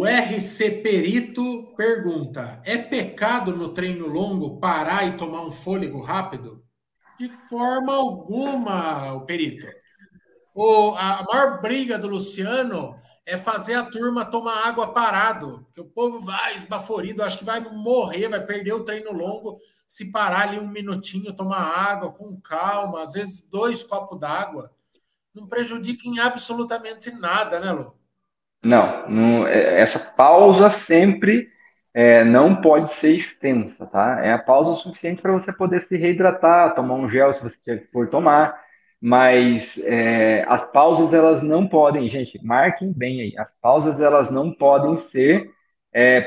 O RC Perito pergunta: é pecado no treino longo parar e tomar um fôlego rápido? De forma alguma, o Perito. A maior briga do Luciano é fazer a turma tomar água parado, porque o povo vai esbaforido, acho que vai morrer, vai perder o treino longo se parar ali um minutinho, tomar água com calma, às vezes 2 copos d'água. Não prejudica em absolutamente nada, né, Lu? Não, essa pausa sempre não pode ser extensa, tá? É a pausa suficiente para você poder se reidratar, tomar um gel se você for tomar, mas as pausas, elas não podem, gente, marquem bem aí, as pausas, elas não podem ser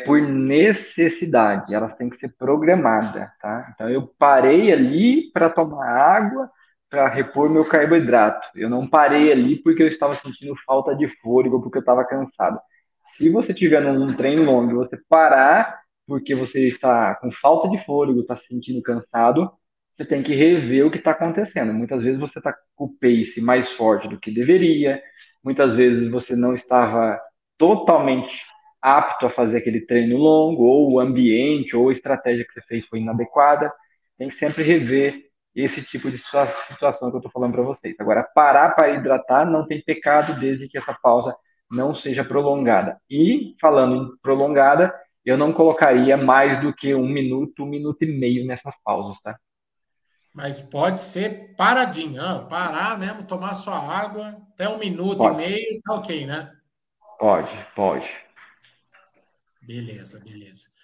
por necessidade, elas têm que ser programadas, tá? Então, eu parei ali para tomar água, para repor meu carboidrato. Eu não parei ali porque eu estava sentindo falta de fôlego ou porque eu estava cansado. Se você estiver num treino longo e você parar porque você está com falta de fôlego, está se sentindo cansado, você tem que rever o que está acontecendo. Muitas vezes você está com o pace mais forte do que deveria, muitas vezes você não estava totalmente apto a fazer aquele treino longo, ou o ambiente, ou a estratégia que você fez foi inadequada. Tem que sempre rever esse tipo de situação que eu estou falando para vocês. Agora, parar para hidratar não tem pecado, desde que essa pausa não seja prolongada. E, falando em prolongada, eu não colocaria mais do que 1 minuto, 1 minuto e meio nessas pausas, tá? Mas pode ser paradinha, parar mesmo, tomar sua água, até 1 minuto e meio, tá ok, né? Pode. Beleza.